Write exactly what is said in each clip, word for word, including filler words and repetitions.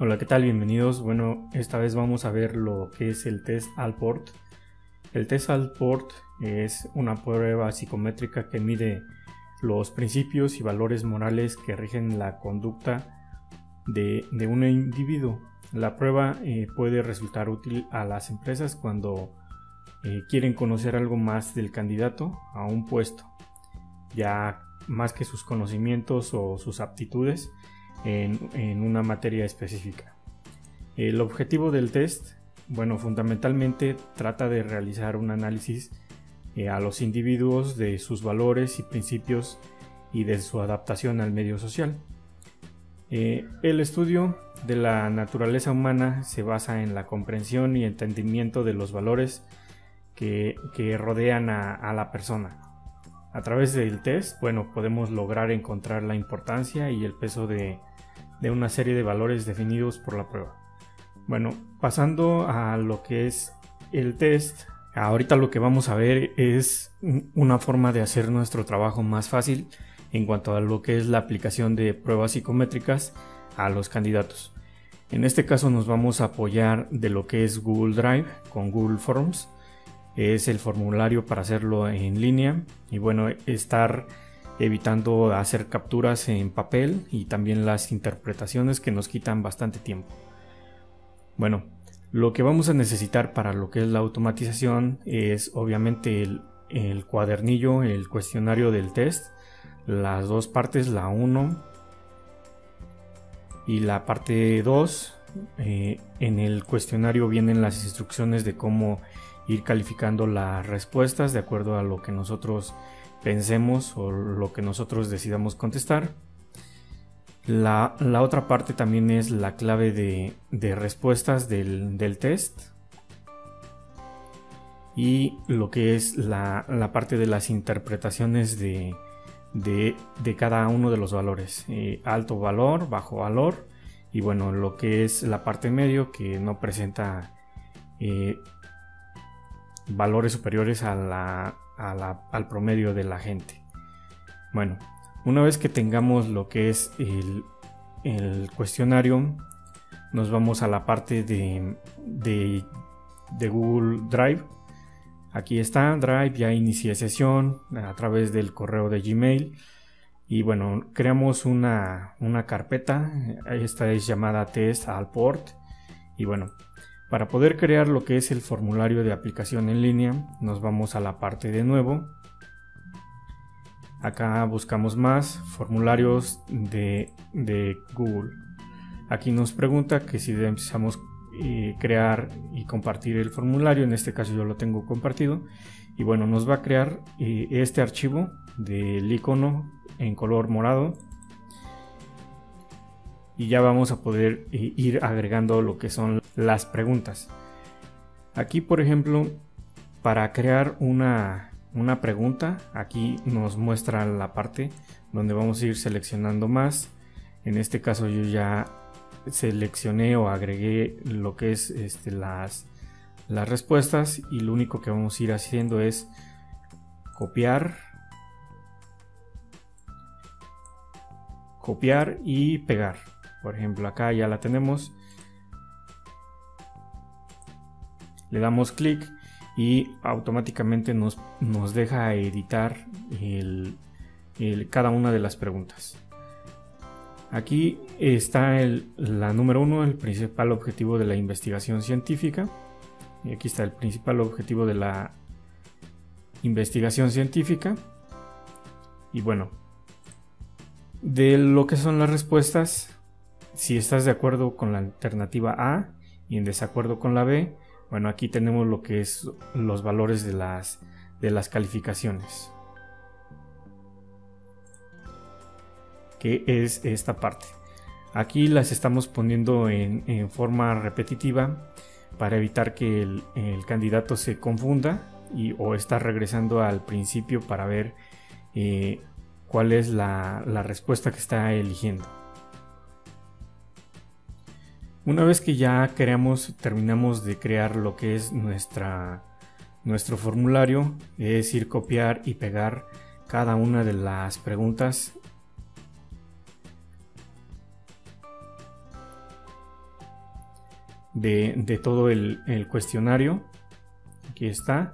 Hola, ¿qué tal? Bienvenidos. Bueno, esta vez vamos a ver lo que es el Test Allport. El Test Allport es una prueba psicométrica que mide los principios y valores morales que rigen la conducta de, de un individuo. La prueba eh, puede resultar útil a las empresas cuando eh, quieren conocer algo más del candidato a un puesto, ya más que sus conocimientos o sus aptitudes En, en una materia específica. El objetivo del test, bueno, fundamentalmente trata de realizar un análisis eh, a los individuos de sus valores y principios y de su adaptación al medio social. Eh, el estudio de la naturaleza humana se basa en la comprensión y entendimiento de los valores que, que rodean a, a la persona. A través del test, bueno, podemos lograr encontrar la importancia y el peso de de una serie de valores definidos por la prueba. Bueno, pasando a lo que es el test, ahorita lo que vamos a ver es una forma de hacer nuestro trabajo más fácil en cuanto a lo que es la aplicación de pruebas psicométricas a los candidatos. En este caso nos vamos a apoyar de lo que es Google Drive con Google Forms. Es el formulario para hacerlo en línea y bueno, estar evitando hacer capturas en papel y también las interpretaciones que nos quitan bastante tiempo. Bueno, lo que vamos a necesitar para lo que es la automatización es obviamente el, el cuadernillo, el cuestionario del test, las dos partes, la uno y la parte dos. Eh, en el cuestionario vienen las instrucciones de cómo ir calificando las respuestas de acuerdo a lo que nosotros pensemos o lo que nosotros decidamos contestar. La, la otra parte también es la clave de, de respuestas del, del test y lo que es la, la parte de las interpretaciones de, de, de cada uno de los valores, eh, alto valor, bajo valor y bueno, lo que es la parte medio que no presenta eh, valores superiores a la, a la, al promedio de la gente. Bueno, una vez que tengamos lo que es el, el cuestionario, nos vamos a la parte de, de, de Google Drive. Aquí está Drive, ya inicié sesión a través del correo de Gmail y bueno, creamos una, una carpeta, esta es llamada Test Allport y bueno, para poder crear lo que es el formulario de aplicación en línea, nos vamos a la parte de nuevo. Acá buscamos más formularios de, de Google. Aquí nos pregunta que si deseamos eh, crear y compartir el formulario. En este caso yo lo tengo compartido. Y bueno, nos va a crear eh, este archivo del icono en color morado. Y ya vamos a poder ir agregando lo que son las preguntas. Aquí, por ejemplo, para crear una, una pregunta, aquí nos muestra la parte donde vamos a ir seleccionando más. En este caso yo ya seleccioné o agregué lo que es este, las, las respuestas y lo único que vamos a ir haciendo es copiar. Copiar y pegar. Por ejemplo, acá ya la tenemos, le damos clic y automáticamente nos, nos deja editar el, el, cada una de las preguntas. Aquí está el, la número uno, el principal objetivo de la investigación científica, y aquí está el principal objetivo de la investigación científica y bueno, de lo que son las respuestas, si estás de acuerdo con la alternativa A y en desacuerdo con la B, bueno, aquí tenemos lo que es los valores de las, de las calificaciones, que es esta parte. Aquí las estamos poniendo en, en forma repetitiva para evitar que el, el candidato se confunda y, o está regresando al principio para ver eh, cuál es la, la respuesta que está eligiendo. Una vez que ya creamos, terminamos de crear lo que es nuestra, nuestro formulario, es ir copiar y pegar cada una de las preguntas de, de todo el, el cuestionario. Aquí está,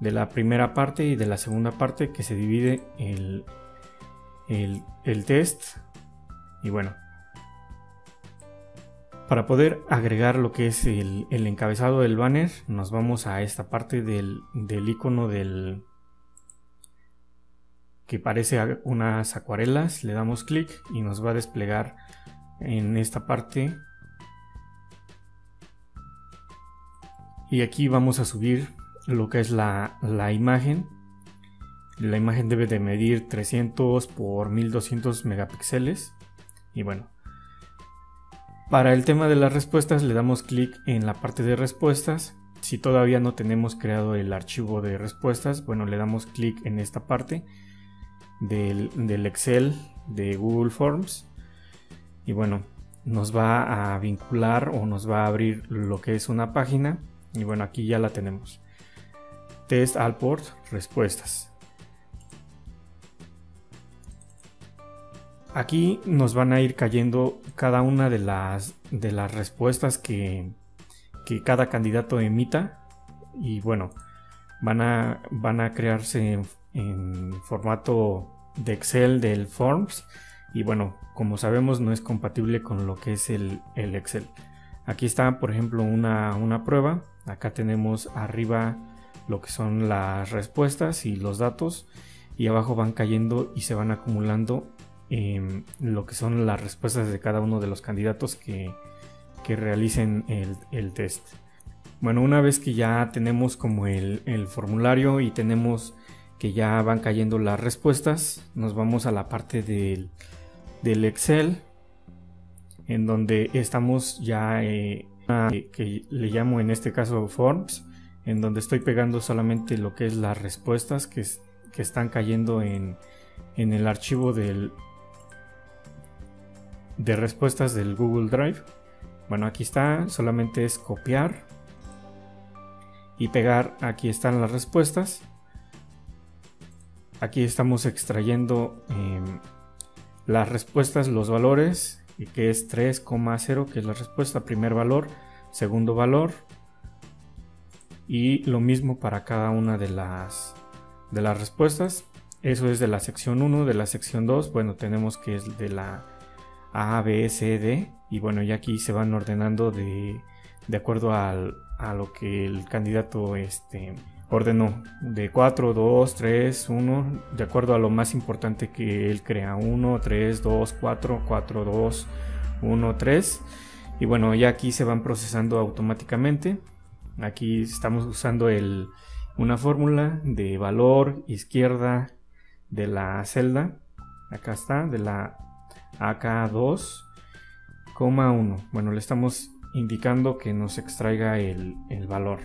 de la primera parte y de la segunda parte, que se divide el, el, el test. Y bueno, para poder agregar lo que es el, el encabezado del banner, nos vamos a esta parte del, del icono del que parece unas acuarelas. Le damos clic y nos va a desplegar en esta parte. Y aquí vamos a subir lo que es la, la imagen. La imagen debe de medir trescientos por mil doscientos megapíxeles. Y bueno, para el tema de las respuestas le damos clic en la parte de respuestas. Si todavía no tenemos creado el archivo de respuestas, bueno, le damos clic en esta parte del, del Excel de Google Forms. Y bueno, nos va a vincular o nos va a abrir lo que es una página. Y bueno, aquí ya la tenemos. Test Allport respuestas. Aquí nos van a ir cayendo cada una de las, de las respuestas que, que cada candidato emita. Y bueno, van a, van a crearse en, en formato de Excel del Forms. Y bueno, como sabemos, no es compatible con lo que es el, el Excel. Aquí está, por ejemplo, una, una prueba. Acá tenemos arriba lo que son las respuestas y los datos. Y abajo van cayendo y se van acumulando Eh, lo que son las respuestas de cada uno de los candidatos que, que realicen el, el test. Bueno, una vez que ya tenemos como el, el formulario y tenemos que ya van cayendo las respuestas, nos vamos a la parte del, del Excel, en donde estamos ya eh, a, que le llamo en este caso Forms, en donde estoy pegando solamente lo que es las respuestas que, es, que están cayendo en, en el archivo del de respuestas del Google Drive. Bueno, aquí está, solamente es copiar y pegar. Aquí están las respuestas. Aquí estamos extrayendo eh, las respuestas, los valores, y que es tres coma cero, que es la respuesta, primer valor, segundo valor, y lo mismo para cada una de las de las respuestas. Eso es de la sección uno. De la sección dos, bueno, tenemos que es de la A, B, C, D. Y bueno, ya aquí se van ordenando de, de acuerdo al, a lo que el candidato este, ordenó. De cuatro, dos, tres, uno, de acuerdo a lo más importante que él crea. uno, tres, dos, cuatro, cuatro, dos, uno, tres. Y bueno, ya aquí se van procesando automáticamente. Aquí estamos usando el, una fórmula de valor izquierda de la celda. Acá está, de la acá dos coma uno. Bueno, le estamos indicando que nos extraiga el, el valor.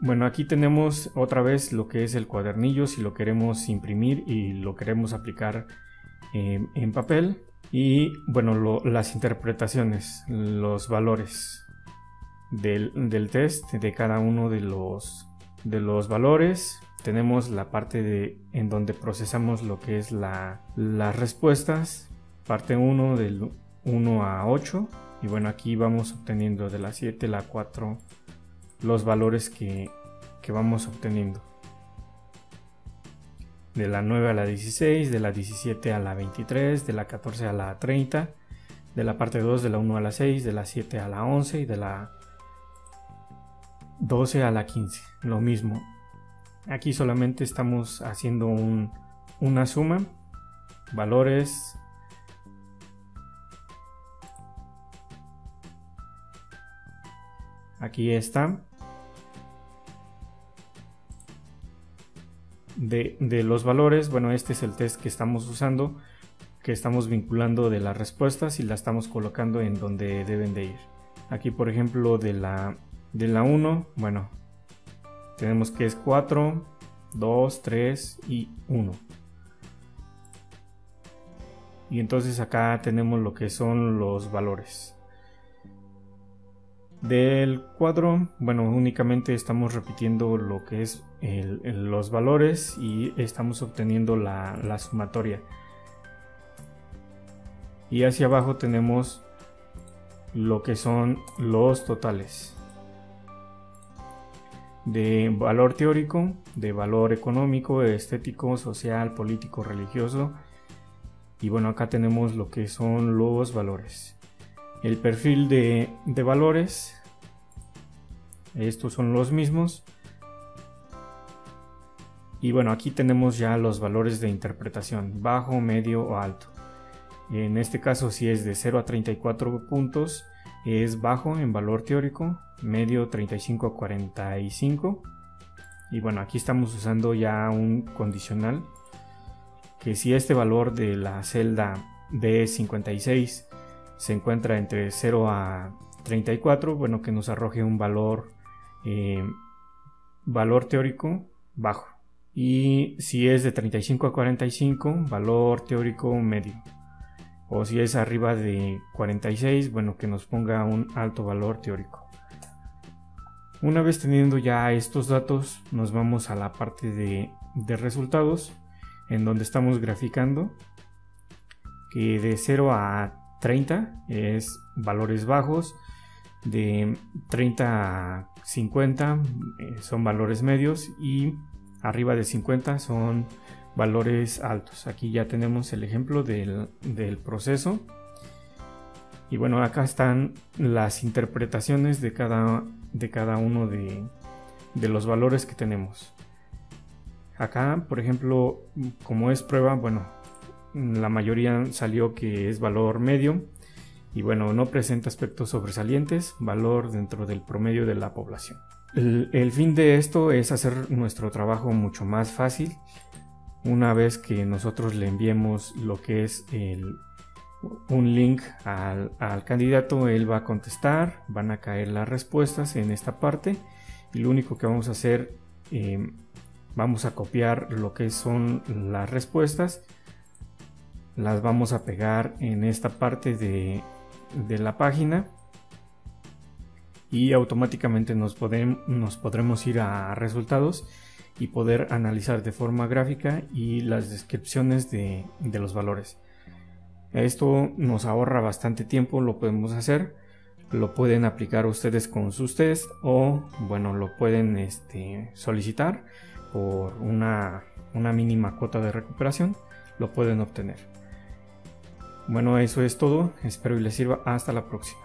Bueno, aquí tenemos otra vez lo que es el cuadernillo, si lo queremos imprimir y lo queremos aplicar eh, en papel. Y bueno, lo, las interpretaciones, los valores del, del test, de cada uno de los, de los valores. Tenemos la parte de, en donde procesamos lo que es la, las respuestas. Parte uno del uno a ocho. Y bueno, aquí vamos obteniendo de la siete, la cuatro, los valores que, que vamos obteniendo. De la nueve a la dieciséis, de la diecisiete a la veintitrés, de la catorce a la treinta, de la parte dos, de la uno a la seis, de la siete a la once y de la doce a la quince. Lo mismo. Aquí solamente estamos haciendo un, una suma. Valores, aquí está, de, de los valores. Bueno, este es el test que estamos usando, que estamos vinculando de las respuestas y la estamos colocando en donde deben de ir. Aquí, por ejemplo, de la, de la uno, bueno, tenemos que es cuatro, dos, tres y uno. Y entonces acá tenemos lo que son los valores. Del cuadro, bueno, únicamente estamos repitiendo lo que es el, el, los valores y estamos obteniendo la, la sumatoria. Y hacia abajo tenemos lo que son los totales de valor teórico, de valor económico, estético, social, político, religioso. Y bueno, acá tenemos lo que son los valores. El perfil de, de valores, estos son los mismos. Y bueno, aquí tenemos ya los valores de interpretación, bajo, medio o alto. En este caso, si es de cero a treinta y cuatro puntos, es bajo en valor teórico, medio treinta y cinco a cuarenta y cinco. Y bueno, aquí estamos usando ya un condicional, que si este valor de la celda D cincuenta y seis se encuentra entre cero a treinta y cuatro, bueno, que nos arroje un valor, eh, valor teórico bajo. Y si es de treinta y cinco a cuarenta y cinco, valor teórico medio. O si es arriba de cuarenta y seis, bueno, que nos ponga un alto valor teórico. Una vez teniendo ya estos datos, nos vamos a la parte de, de resultados, en donde estamos graficando que de cero a treinta es valores bajos, de treinta a cincuenta son valores medios y arriba de cincuenta son valores altos. Aquí ya tenemos el ejemplo del, del proceso. Y bueno, acá están las interpretaciones de cada, de cada uno de, de los valores que tenemos. Acá, por ejemplo, como es prueba, bueno, la mayoría salió que es valor medio. Y bueno, no presenta aspectos sobresalientes, valor dentro del promedio de la población. El, el fin de esto es hacer nuestro trabajo mucho más fácil. Una vez que nosotros le enviemos lo que es el, un link al, al candidato, él va a contestar, van a caer las respuestas en esta parte. Y lo único que vamos a hacer, eh, vamos a copiar lo que son las respuestas. Las vamos a pegar en esta parte de, de la página. Y automáticamente nos, podremos, nos podremos ir a resultados y poder analizar de forma gráfica y las descripciones de, de los valores. Esto nos ahorra bastante tiempo, lo podemos hacer, lo pueden aplicar ustedes con sus test o bueno, lo pueden este, solicitar por una, una mínima cuota de recuperación, lo pueden obtener. Bueno, eso es todo, espero y les sirva, hasta la próxima.